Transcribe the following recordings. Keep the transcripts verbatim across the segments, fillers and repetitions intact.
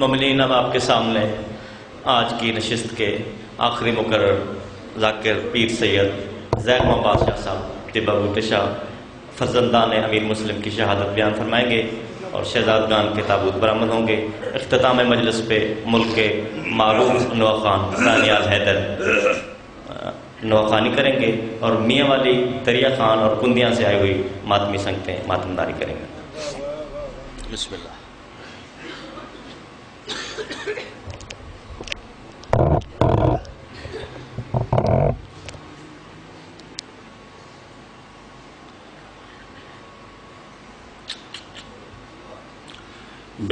ममलीन, अब आपके सामने आज की नशिस्त के आखिरी मुकर्रर ज़ाकिर पीर सैयद ज़ैगम अब्बास शाह साहब तिब्बा फजंदान अमीर मुस्लिम की शहादत बयान फरमाएंगे और शहजादगान के ताबूत बरामद होंगे। अख्ताम मजलिस पे मुल्क के मरूफ नवाखान सानिया हैदर नवाखानी करेंगे और मियाँ वाली तरिया खान और कुंदियाँ से आई हुई मातमी संगतें मातमदारी करेंगे। बिस्मिल्लाह।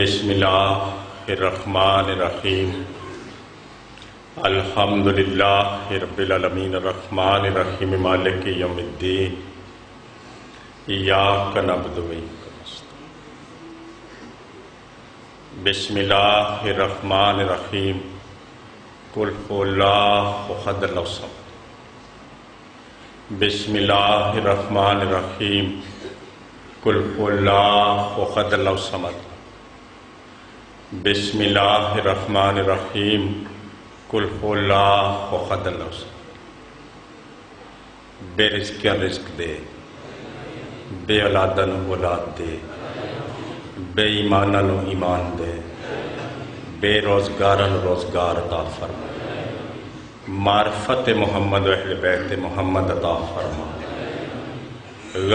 बिस्मिल्लाहिर्रहमानिर्रहीम, अल्हम्दुलिल्लाहि रब्बिल आलमीन, अर्रहमानिर्रहीम, मालिकि यौमिद्दीन, इय्याक नअबुदु व इय्याक नस्तईन। बिस्मिल्लाहिर्रहमानिर्रहीम, कुल हुवल्लाहु अहद अल्लाहु समद। बिस्मिल्लाहिर्रहमानिर्रहीम, कुल हुवल्लाहु अहद अल्लाहु समद। बिस्मिल्लाहिर्रहमानिर्रहीम, कुल हुवल्लाहु अहद अल्लाहु समद। बेरिज़्क़ रिज़्क़ दे, बेऔलादन औलाद दे, बेईमानन ईमान दे, बेरोज़गारन रोज़गार अता फरमा, मार्फत मोहम्मद अहल बैत मोहम्मद अता फरमा,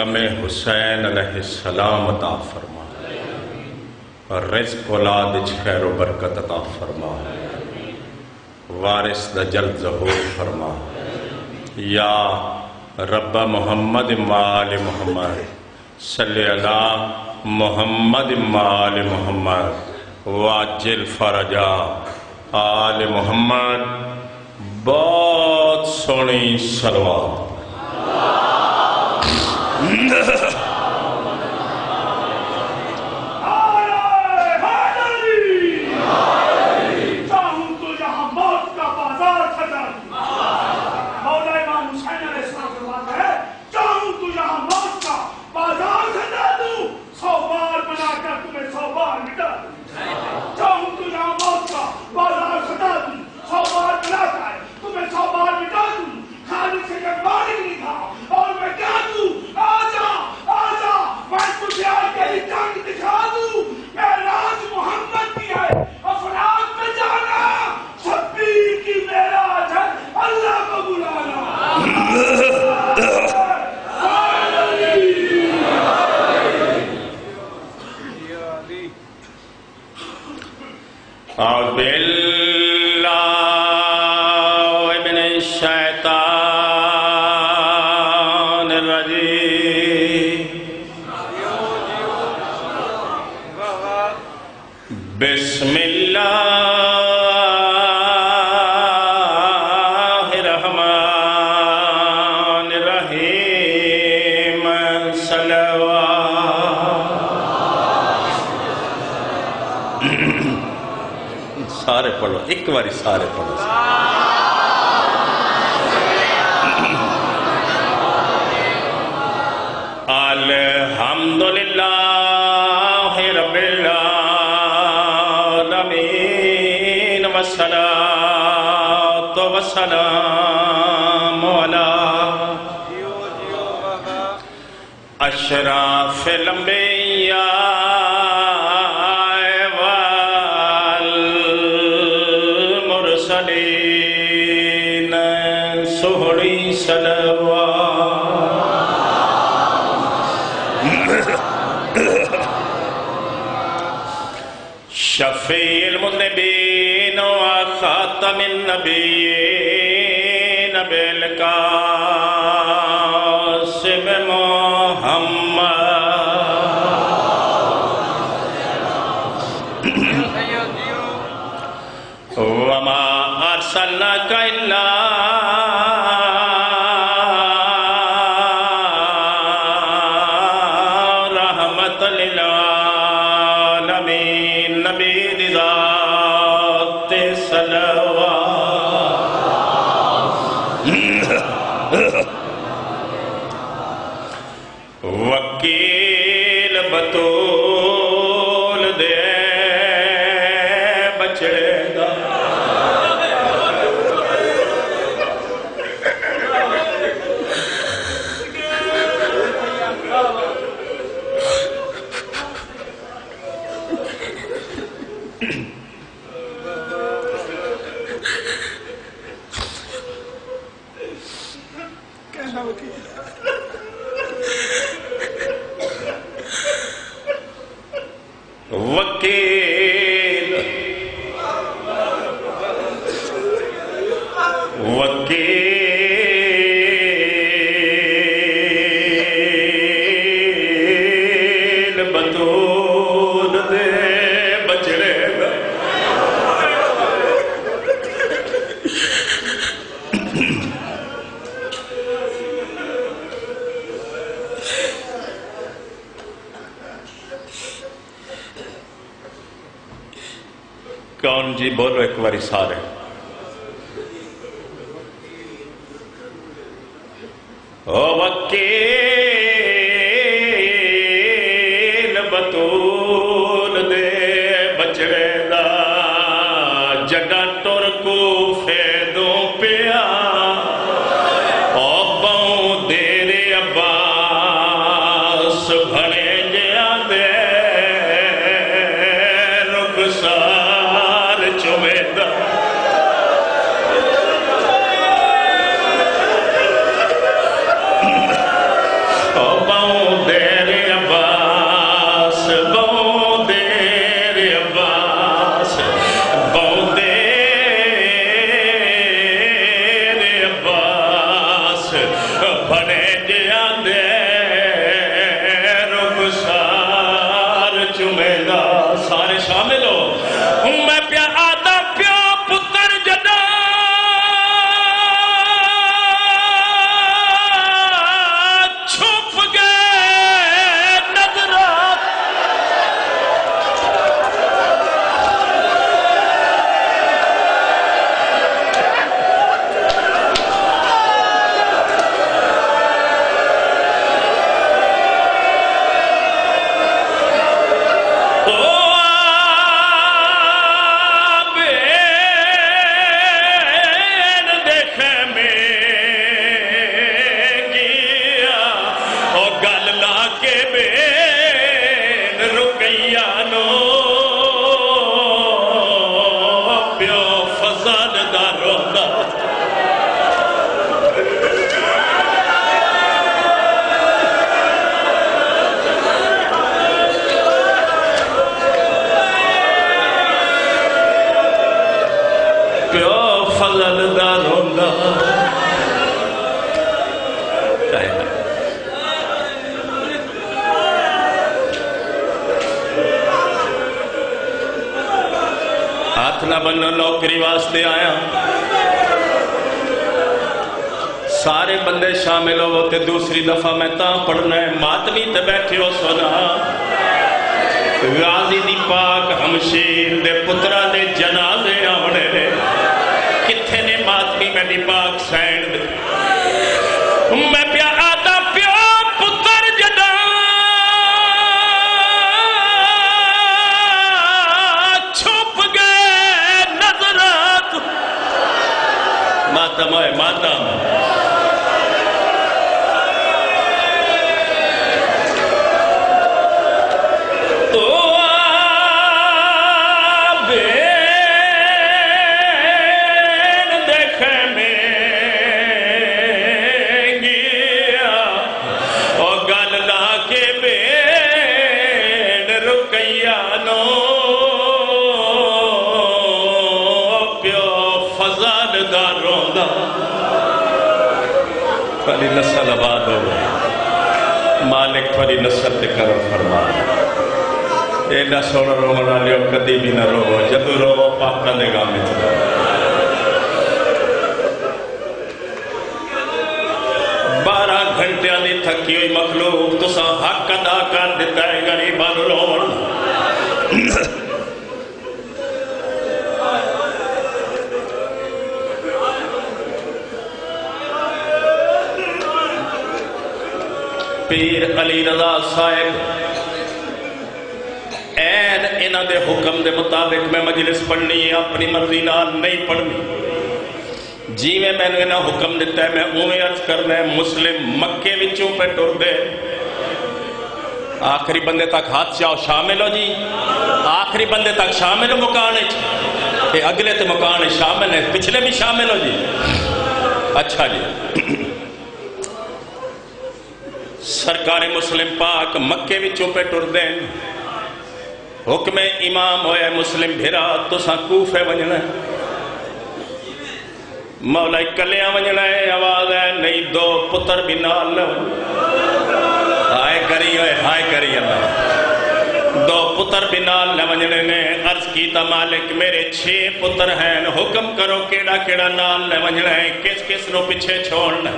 गम हुसैन अलैहिस्सलाम अता फरमा, और रिज़्क़ औलाद खैर बरकत अता फरमा, वारिस द जल्द ज़हूर फरमा। या रब्बा मोहम्मद माल मोहम्मद, सल्ले अला मोहम्मद माल मोहम्मद, वाजिल फरजा आल मोहम्मद। बहुत सोहनी सलवात। सारे पढ़ो, एक बारी सारे पढ़ो। अल्हम्दुलिल्लाह रब्बिल आलमीन, वस्सलातु वस्सलामु अला अशराफिल अंबिया शफील मुज़नबीन व ख़ातमिन नबीयीन, बिल कासिम मुहम्मद व मा अरसलनाका इल्ला वकील बतूल दे चढ़ेगा। वकील वकील बतून दे बचड़ेगा। कौन जी बोलो एक बार सारे। ओ वकील बतूल दे बचड़े दा जगा तुर को फैदो पिया ओ पाऊ देरे अब्बास भरे जया दे रुखसा बनो नौकरी वास्ते आया। सारे बंदे शामिल हो ते दूसरी दफा मैं ता पढ़ना है। मातमी ते बैठे हो सुना गाजी दी पाक हमशीर दे पुत्रा दे जनाजे आने ने किथे ने मातमी में दी पाक सैंड दे मैं प्यार आता प्यो पुत्र जना मातम है मातम। तो बेन देख में गया और गल ला के बेन रुकैया नो प्यो फजल दा रोंदा थोड़ी नस्ल आबाद हो मालिक थोड़ी नस्ल ते करो फरमान। एडा सोना रोवन वाले कदी भी ना रोवो जदू रोवो पाका दे गामे बारह घंटिया की थकी हुई मखलूक तुसा हक अदा कर दिता है गरीबा नू रोवण। पीर अली रजा साहेब ऐन इन्हां दे हुक्म दे मुताबिक मैं मजलिस पढ़नी है, अपनी मर्जी नाल नहीं पढ़नी। जिवें मैनूं इन्हां हुक्म दिता है मैं उवें अर्ज करना है। मुस्लिम मक्के विचों पे टुरदे आखिरी बंदे तक हाथ चाओ शामिल हो जी, आखिरी बंदे तक शामिल हो, मुकान अगले तो मुकान शामिल है, पिछले भी शामिल हो जी। अच्छा जी, सरकारी मुस्लिम पाक मक्के विचों पे टुरदे हुक्मे इमाम होया मुस्लिम भिरा तुसा कूफे वजना मौला कलिया वजना है। आवाज है नहीं, दो पुत्र भी नाल हाय करी होए हाय करी अल्लाह, दो पुत्र भी नाल न वजने ने। अर्ज कीता मालिक मेरे छे पुत्र हैं, हुक्म करो केड़ा केड़ा नाल न वजना है, किस किस नो पीछे छोड़ना।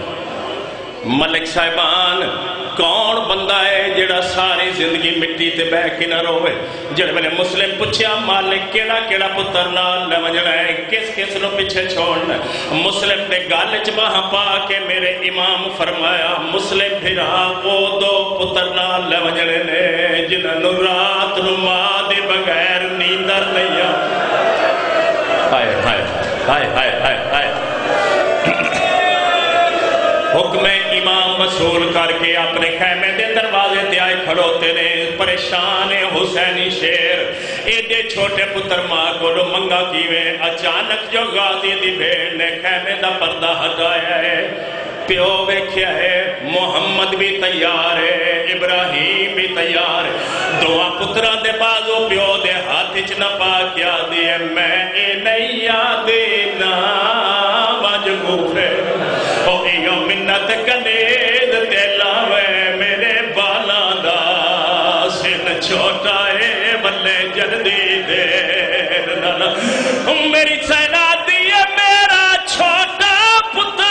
मलिक साहिबान कौन बंदा है जेड़ा सारी जिंदगी मिट्टी ते बह के ना रोवे। जेड़े मैंने मुस्लिम पूछया मालिक केड़ा केड़ा पुत्र नाल ले वजना है, किस किस नु पीछे छोड़ना। मुस्लिम ने गल च बाह पा के मेरे इमाम फरमाया मुस्लिम फिरा वो दो पुत्र नाल ले वजने ने जिन्हां नु रात नु मां दे बगैर नींदर नहीं आ। हाय हाय हाय हाय हाय हाय। हुक्मे इमाम वसूल करके अपने खैमे के दरवाजे ते आए खड़ोते ने। परेशान है हुसैनी शेर, एडे छोटे पुत्र मां को मंगा कीवे। अचानक जो गाजी दी भेड़ ने खैमे का पर्दा हटाया है, प्यो वेख्या है मोहम्मद भी तैयार है, इब्राहिम भी तैयार है। दुआ पुत्रा दे बाजो प्यो दे हाथ च ना पा क्या दे मैं ए नहीं याद ना मजबूफे मिन्नत कनेद ते लावे मेरे बाला दा सिर छोटा है बल्ले जल्दी देर ना मेरी सैना दी है मेरा छोटा पुत्र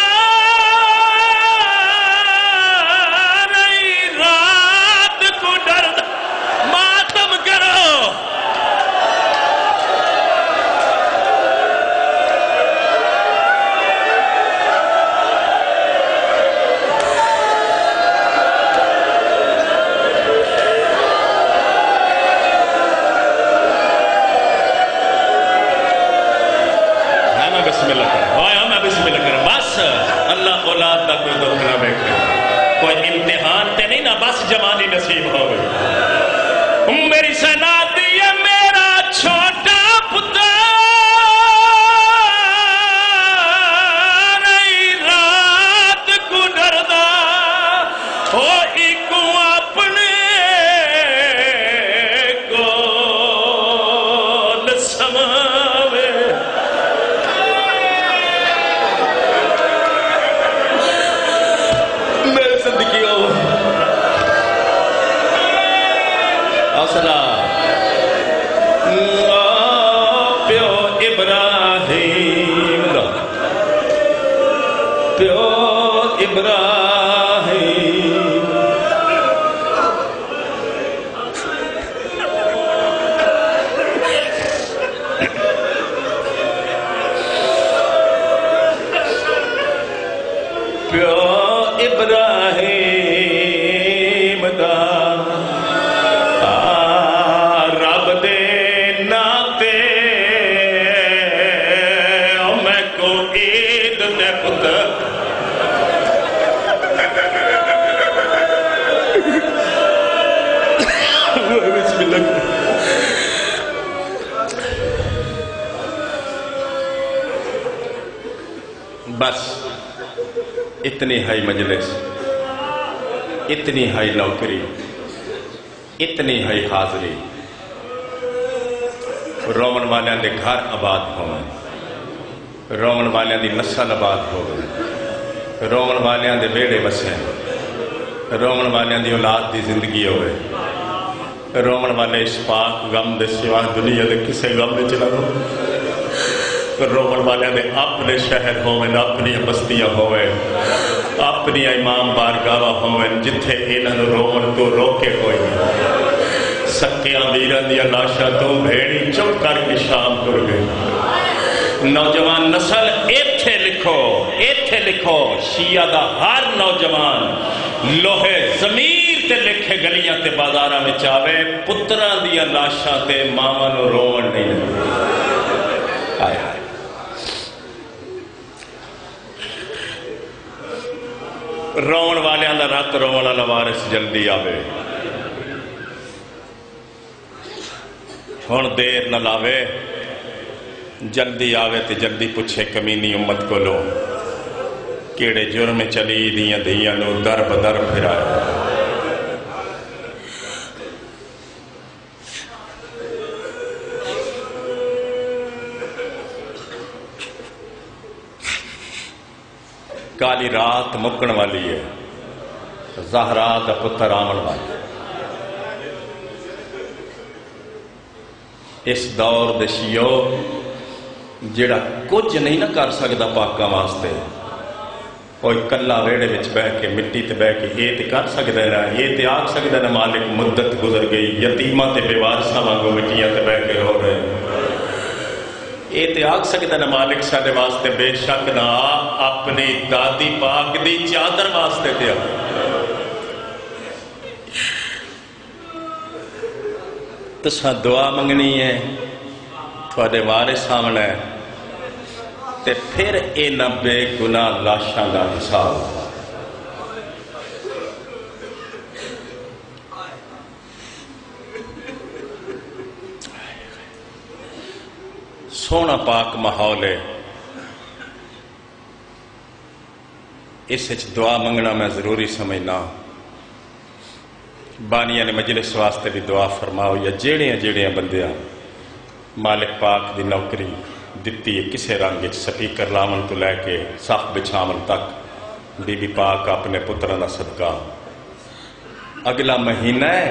रात को डर मातम करो। जमानी नसीब हो गई मेरी सेना दी है मेरा छोटा पुत्र नहीं रात को डरदा हो इको अपने को समावे। मेरे सदकी हो प्यो इब्राहिम दा प्यो इब्राहिम प्यो इब्राहिम दा बस इतनी हाई मजलिस, इतनी हाई नौकरी, इतनी हाई हाजरी, रोवन वाले के घर आबाद होवे, रोवन वाले की नस्ल आबाद होवे, रोवन वाले के वेड़े बसे, रोवन वाले की औलाद की जिंदगी होवे, रोवन वाले इस पाक गम के सिवा दुनिया के किसी गम में चला दो। रोवन वाले दे अपने शहर होवे, अपनी बस्तियां होवे, अपनी इमाम बारगाह होवे जिथे इन्हां नूं रोवन तो रोके कोई सक्कियां वीरां दी लाशां तो भेड़ी चुप करके शाम तुर गए। नौजवान नस्ल इत्थे लिखो इत्थे लिखो शिया दा हर नौजवान लोहे जमीर ते लिखे गलियां ते बाजारां विच आवे पुत्रां दी लाशां ते मावां नूं रोवण नहीं आए हाय रोवण वालियां दा रत रोवण वाला वारिस जल्दी आवे हुण देर न लावे जल्दी आवे तो जल्दी पुछे कमीनी उम्मत को लो केड़े जुर्म चली दियां दियां नो दर बदर फिराए काली रात मुकण वाली है ज़हरा दा पुत्र आवन वाला इस दौर दे शियो जिहड़ा कुछ नहीं ना कर सकता पाकां वास्ते कोई कला वेड़े में बह के मिट्टी ते बह के ये तो कर सकता ना ये तो आख सकता ना मालिक मुद्दत गुजर गई यतीमा ते बेवारसा वांगू मिट्टियां ते बह के रो रहे ये तो आख सकता ना मालिक साडे वास्ते बेशक ना अपनी दादी पाक दी चादर वास्ते ते तुसां दुआ मंगनी है थोड़े वारिस आमना है ते फिर इन्हां बेगुनाह लाशां दा हिसाब सोहना पाक माहौल है इस च दुआ मंगना मैं जरूरी समझना बानिया ने मजलिस वास्ते भी दुआ फरमाओ या जेड़ियां जेड़ियां बंदियां मालिक पाक दी नौकरी दिती है किसे रंग स्पीकर लावन तो लैके सफ बिछावन तक बीबी पाक अपने पुत्रां दा सदका अगला महीना है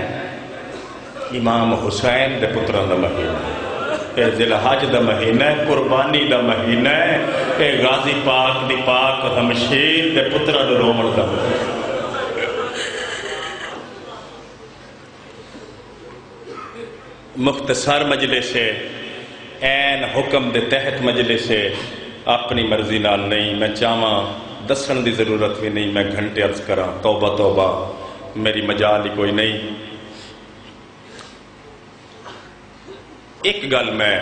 इमाम हुसैन दे पुत्रां दा महीना है जिलहज दा महीना है कुर्बानी दा महीना है गाजी पाक दी पाक हमशीर दे पुत्रां नूं रोवण दा मुख्तसर मजलिस है ऐन हुक्म के तहत मजलिस है अपनी मर्जी नाल नहीं मैं चाहवा दसन की जरूरत भी नहीं मैं घंटे अर्ज करा तौबा तौबा मेरी मजाल ही कोई नहीं। एक गल मैं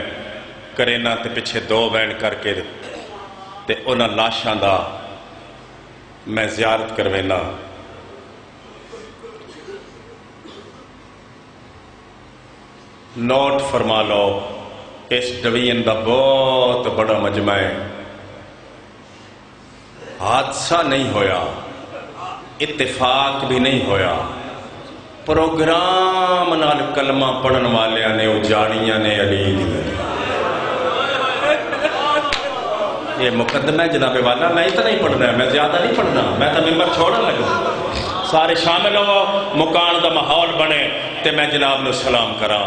करेना तो पिछे दो बैन करके ते उन्होंने लाशा का मैं जियारत करवेना नोट फरमा लो इस डिवीजन का बहुत बड़ा मजमा है हादसा नहीं होया इत्तेफाक भी नहीं होया प्रोग्राम नाल कलमा पढ़न वालिया ने उजाड़िया ने अली ये मुकदमा जनाबे वाला मैं इतना ही पढ़ना है मैं ज्यादा नहीं पढ़ना मैं तो मेम्बर छोड़न लगा सारे शामिल हो मुकान का माहौल बने तो मैं जनाब नूं सलाम करा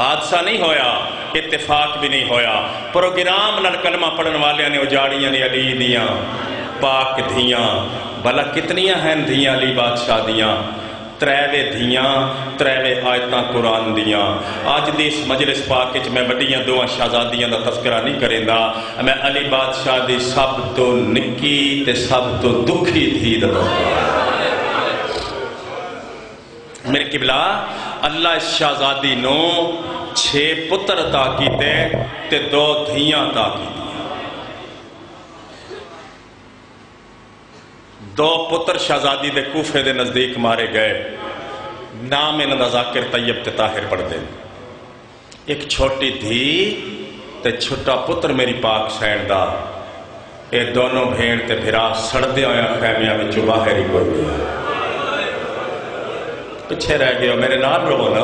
हादसा नहीं होया इत्तेफाक भी नहीं होया प्रोग्राम नाल कलमा पढ़न वालिया ने उजाड़िया ने अली दियां पाक धियां भला कितनियां हैं धियां अली बादशाह दियां त्रैवे धियां त्रैवे आयतां कुरान दियां अज दी इस मजलिस पाक में वड्डियां दोवां शहजादियां दा तस्करा नहीं करेंदा मैं अली बादशाह दी सब तो निक्की ते सब तो दुखी धी दा मेरे किबला अल्लाह इस शहजादी नो छे पुत्र ता कीते ते दो धीयां ता कीती दो पुत्र शहजादी दे कूफे दे नजदीक मारे गए नाम इन्हां ज़ाकिर तैयब ते ताहिर पढ़दे एक छोटी धी ते छोटा पुत्र मेरी पाक सैन दा ये दोनों भेण ते भिरा सड़दे होया खैमियां विचों बाहर ही कोई नहीं पिछे रह गए मेरे नाल रोवो ना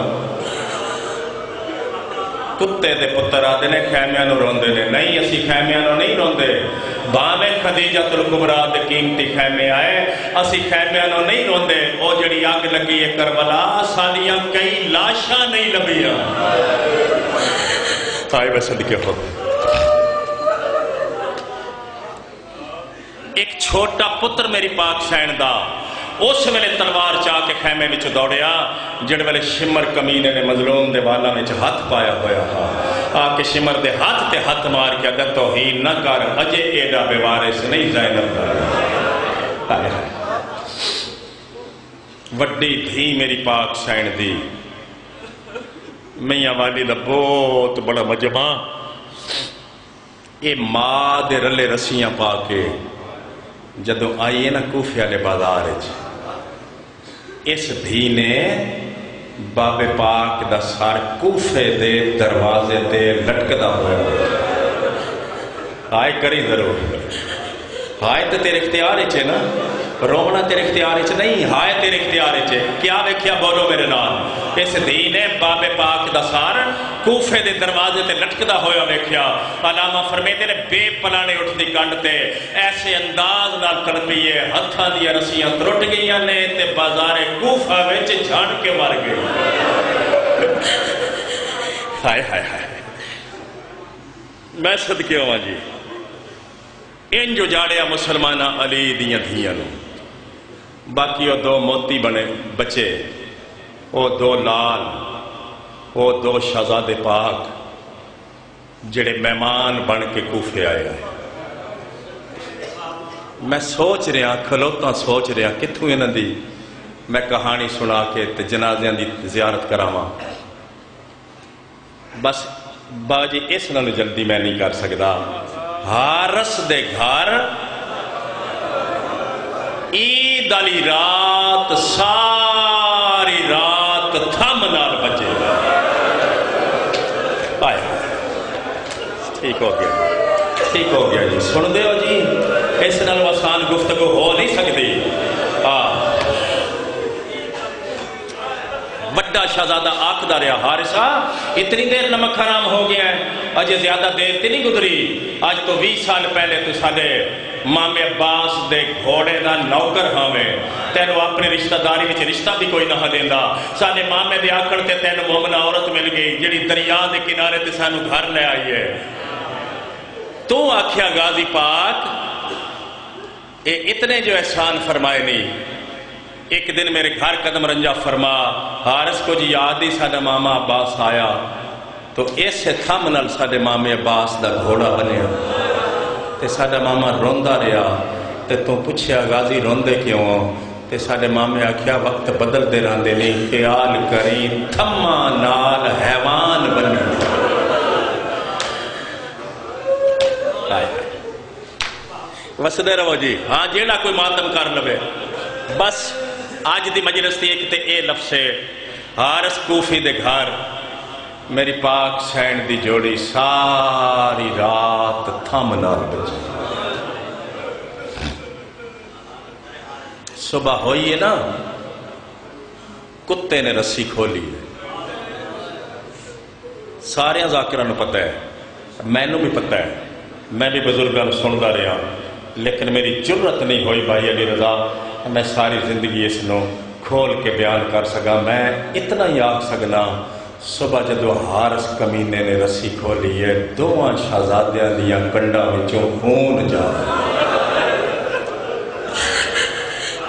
कुत्ते दे पुत्र आते ने खैमिया नूं रोंदे ने नहीं असी खैमिया नूं नहीं रोंदे भावे खदीजतुल कुबरा दे कीमती खैमे आए असी खैमिया नूं नहीं रोंदे ओ जिहड़ी अग लगी है करबला सानिया कई लाशां नहीं लभियां साहिब सदके हो एक छोटा पुत्र मेरी पाक सैन दा उस वेले तलवार चा के खैमे में दौड़िया जिस वेले शिमर कमीने ने मजलूम दे वालों में हाथ पाया होया आके शिमर दे हाथ ते हाथ मार के अगर तौहीन न कर अजे एडा बेवारिस नहीं ज़ैनब दा वड्डी धी मेरी पाक सैन दी मियां वाली दा बहुत बड़ा मजमा ए मां दे रले रस्सियां पा के जदों आई है ना कूफे वाले बाजार इस धी ने बाबे पाक दा सर कूफे दे दरवाजे ते लटकदा होया हाय करी जरूर हाय तो तेरे इख्तियार च है ना रोना तेरे इख्तियार च नहीं हाय तेरे इख्तियार च क्या वेख्या बोलो मेरे नाल इस धी ने बाबे पाक दा सर कूफे दे दरवाजे ते लटकदा होया वेख्या अलामा फरमेंदे ने बेपलाने उठदी कंड ते ऐसे अंदाज नाल तड़पी है हत्थां दी रस्सियां त्रुट गईयां ने ते बाजारे कूफा विच छाड़ के मर गए हाय हाय हाय मैं सदके आवां जी इंज उजाड़िया मुसलमान अली दियां धीयां नूं बाकी वो दो मोती बने बचे वो दो लाल वो दो शहजादे पाक जिहड़े मेहमान बन के कूफे आए। मैं सोच रहा खलोता सोच रहा कितों इन्हां दी मैं कहानी सुना के ते जनाज़ियां दी जियारत करावां बस बाजी इस नाल जल्दी मैं नहीं कर सकता। हारस दे घर ईद आली रात सारी रात थम नाल बचे आए ठीक हो गया ठीक हो गया जी सुन दे हो जी इस नाल आसान गुफ्तगू हो नहीं सकती। हाँ वड्डा शहजादा आखदा रहा हारिसा इतनी देर नमक हराम हो गया है अजे ज्यादा देर तो नहीं गुजरी अज तो बीस साल पहले तू साडे मामे अब्बास दे घोड़े का नौकर हावे तेनों अपनी रिश्तेदारी में रिश्ता भी कोई ना देंदा साडे मामे दे आखण ते तेनों मोमना औरत मिल गई जिहड़ी दरिया के किनारे ते सानू घर ले आई है तू आखिया गाजी पाक ये इतने जो एहसान फरमाए नहीं एक दिन मेरे घर कदम रंजा फरमा हारिस को जी याद ही साडा मामा अब्बास आया तो इस थम नाल साडे मामे अब्बास दा घोड़ा बनिया ते साडा मामा रोंदा रहा ते तू पुछया गाजी रोंदे क्यों ते साडे मामे आख्या वक्त बदलते रहंदे ने ख्याल करी थम्मा नाल हैवान बनिया वसदे रहो जी। हाँ जेड़ा कोई मातम कर लवे बस आज दी मजलिस थी एक ते ए लफ्ज़े हारिस कूफी दे घर मेरी पाक सैन दी जोड़ी सारी रात थम नाल बचे। सुबह होई है ना कुत्ते ने रस्सी खोली सारे ज़ाकिरां नूं पता है मैनू भी पता है मैं भी बजुर्गां नूं सुनदा रहा लेकिन मेरी जुर्रत नहीं हुई भाई अली रजा मैं सारी जिंदगी इसनों खोल के बयान कर सका। मैं इतना ही आख सकना सुबह जदों हारिस कमीने ने रस्सी खोली है दोवां शहजादियां दियां गंढां विचों खून जा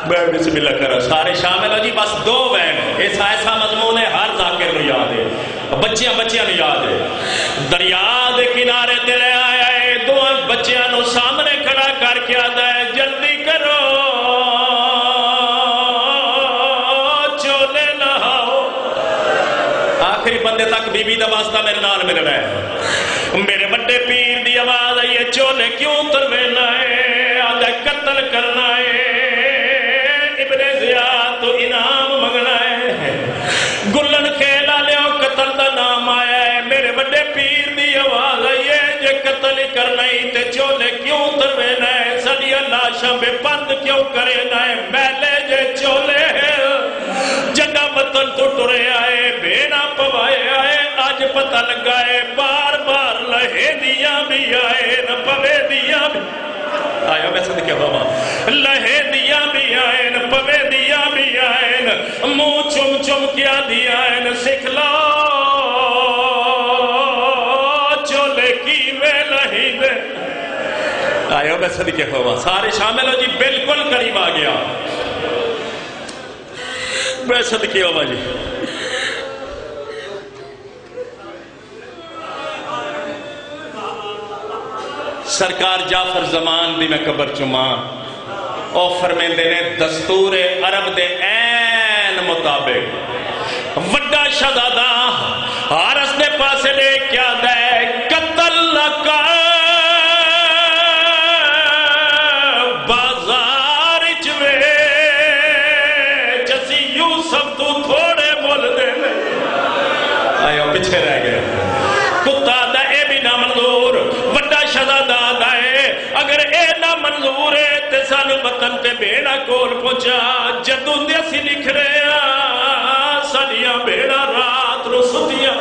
मैं बिस्मिल्ला करा सारे शामिल हो जी बस दो बहन इस ऐसा मजमून है हर ज़ाकिर नूं याद है बच्चियां बच्चियां नूं याद है दरिया दे किनारे ते ले आया है दोवां बच्चियां नूं सामने खड़ा करके आंदा है जल्दी करो बंदे तक बीबी का वास्ता मेरे नाल मिलना है मेरे बड़े पीर की आवाज आई है झोले क्यों तरवेना है आधा कत्ल करना है इब्ने ज़ियाद तो इनाम मंगना है गुल्लन खेला लियो कत्ल का नाम आया है मेरे बड़े पीर की आवाज आई है जे कत्ल करना ही ते झोले क्यों तरवेना है साडियां लाशां बेपंद क्यों करेना है मैले जे झोले जड़ा वतन तो टुरे आए बेना पवाए आए आज पता लगा है बार बार लहे दिया भी आए न पवे दिया भी आया मैं सद क्या बाबा लहे दिया भी आए न पवे दिया भी आए न मुंह चुम चुम क्या दिया है न सिख ला चोले की वे लही वे आया मैं सद क्या बाबा सारे शामिल हो जी बिल्कुल करीब आ गया मैं सदके आवां जी सरकार जाफर जमान भी मैं कबर चुमा और फरमेंदे ने दस्तूर अरब दे ऐन मुताबिक वड्डा शहजादा हारस दे पासे ले क्या दे कत्ल का पीछे रह गया कुत्ता दा ए भी ना मंजूर वड्डा शहजादा दा है अगर ए ना मंजूर है ते सानू वतन ते बेड़ा कोल पहुंचा जदों दे असी लिख रहे हां साडियां बेड़ा रात रो सुतियां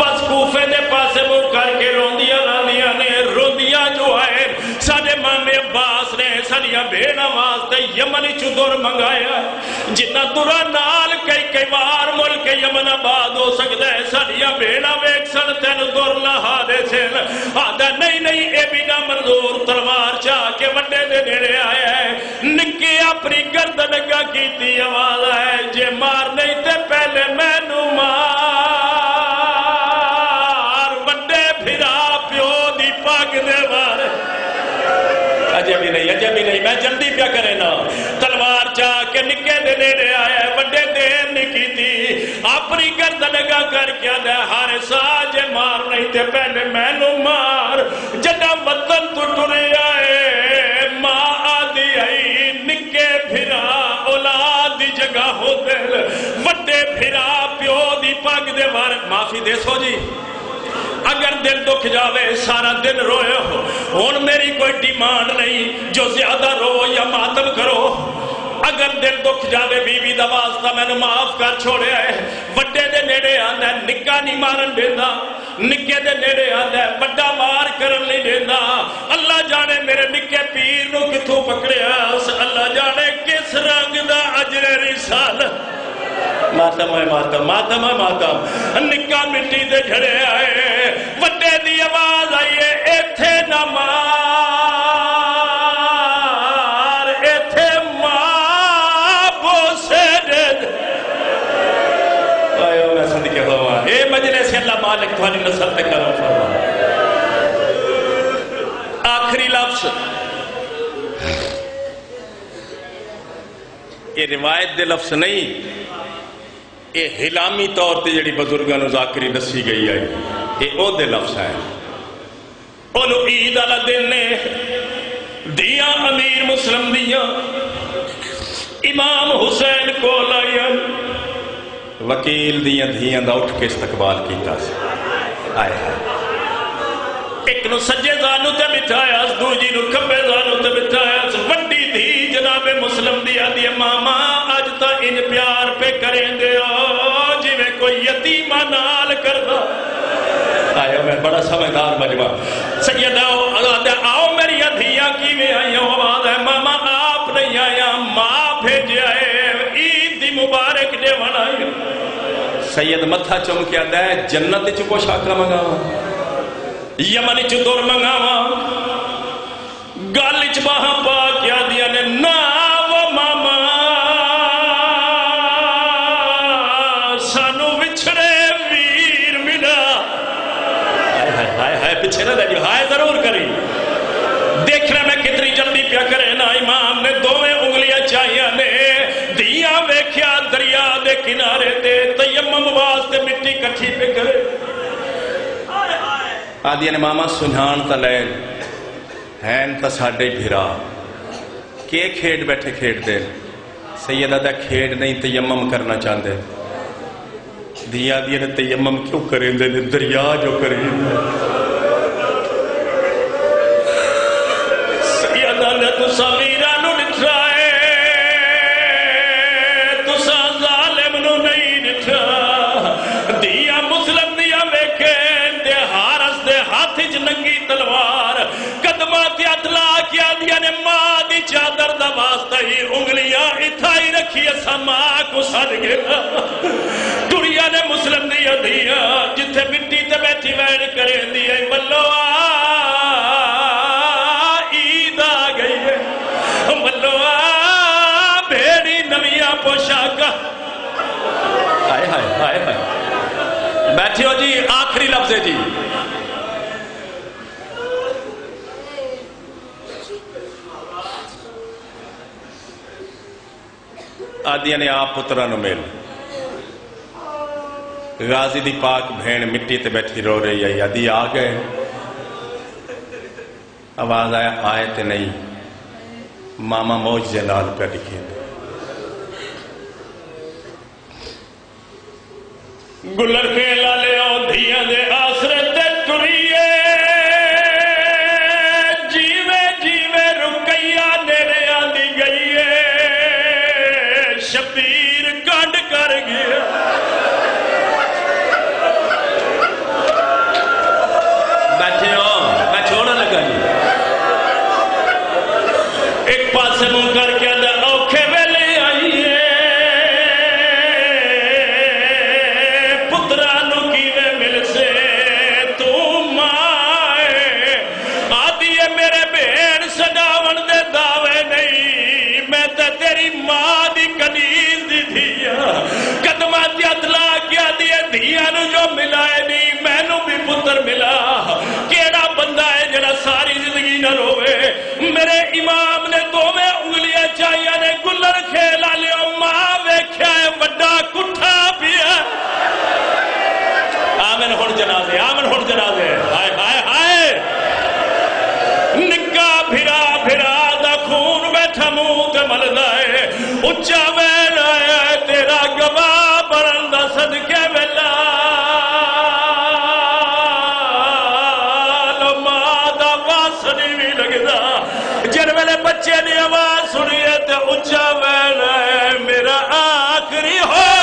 बस कूफे दे पासे मुंह करके रोंदियां रांदियां ने रोंदियां जो है साडे मामे अब्बास ने साडियां बेड़ा वास्ते यमन चो दुर मंगाया जिन्ना दुरा नाल कई कई बार मुल्क यमन आबाद हो सकता है साडियां बेड़ा वेख सन तेन दुर लहा दे सन आदा नहीं नहीं ए बिना मंजूर तलवार चा के वड्डे दे नेड़े आया है निक्के अपनी गर्दन गा कीती आवाज है जे मार नहीं ते पहले मैनू मार वड्डे फिरा प्यो दी पग दे मार अजे भी नहीं अजे भी नहीं मैं जल्दी क्या करे ना तलवार चा के निक्के दे नेड़े आया वड्डे देर नहीं कीती अपनी गर्दन गा कर क्या दे हर साज मार नहीं ते पहले मैनू मार जदा वतन तू टुरे आए मां आदी आई निके फिरा औलाद दी जगह हो दिल वड्डे फिरा प्यो दी पग दे वार माफी देसो जी अगर दिल दुख जावे सारा दिन रोए हो हुन मेरी कोई डिमांड नहीं जो ज्यादा रो या मातम करो अगर दिल दुख जावे बीवी दा वास्ता मैनू माफ कर छोड़या है वड्डे दे नेड़े आंदा निक्का नहीं मारन देंदा निक्के दे नेड़े आंदा बड़ा मार करन नहीं देंदा अल्लाह जाने मेरे निक्के पीर नू किथों पकड़या उस अल्लाह जाने किस रंग दा अजर रिसालत मातम है मातम मातम है मातम निक्का मिट्टी दे खड़े आए वड्डे दी आवाज आई है एथे ना मार एथे आखिरी लफ्ज ये रिवायत के लफ्ज नहीं ये हिलामी तौर पर जी बजुर्गों को ज़ाकिरी दसी गई है ये ओदे लफ्ज है और ईद वाला दिन ने दिया अमीर मुस्लिम दिया इमाम हुसैन को लाया वकील दिया धियां दा उठ के इस्तकबाल किया आए एक नु सज्जे जानू ते बिठाया दूजी नु खब्बे जानू ते बिठाया वड्डी धी जनाबे मुस्लिम दिया दी मामा अज ता इन प्यार पे करेंगे जिवें कोई यतीमा नाल करदा आया मैं बड़ा समझदार मजमा सैयदा आओ मेरी धियां किवें आईयां आवाज है मामा आप नहीं आया मां भेजिया है मुबारक ने मनाया सैयद मथा चमकिया दै जन्नत च कुछ आकरा मंगावा यमन च दुर मंगावा गल च बाह पा क्या दिया ने ना वो मामा सानू विछड़े वीर मिला हाय हाय हाय हाय पिछे ना लगी हाय जरूर करी देखना मैं कितनी जल्दी प्या करे ना इमाम ने दोवें उंगलियां चाहिए ने दिया वेख्या दरिया दे किनारे ते तयम्मुम वास्ते मिट्टी कट्ठी पे करे आदिया ने मामा सुझान ता लैन हैन ता साडे भिरा के खेड बैठे खेड दे सैयदा दा खेड नहीं तयम्मुम करना चाहते दिया दिया ने तयम्मुम क्यों करेंदे ने दरिया जो करेंदे सैयदा ने तुसा वीरा नु लिखा नंगी तलवार कदमा त्यादला क्या दिया ने मां दी चादर दा वास्ता ही उंगलियां इथा ही रखी असा मां को सद गया दुनिया ने मुस्लिम दी दिया जिथे मिट्टी ते बैठी वैन करे दी है मल्लो आ ईद आ गई है मल्लो आ भेड़ी नविया पोशाक हाय हाय हाय हाय बैठियो जी आखिरी लफ्ज है जी आदिया ने आप पुत्रा नु मिल। गाजी दी पाक भेण मिट्टी ते बैठी रो रही आई, आदि आ गए। आवाज आया आए ते नहीं, मामा मौज नाल पे लिखे गुलर के लाले औधिया दे आसरे ते टुरिए जीवे जीवे रुकैया नेरे आंदी गई है शबीर कांड कर गया। बच्चे ने आवाज सुनिए तो उच्चा मेरा आखिरी हो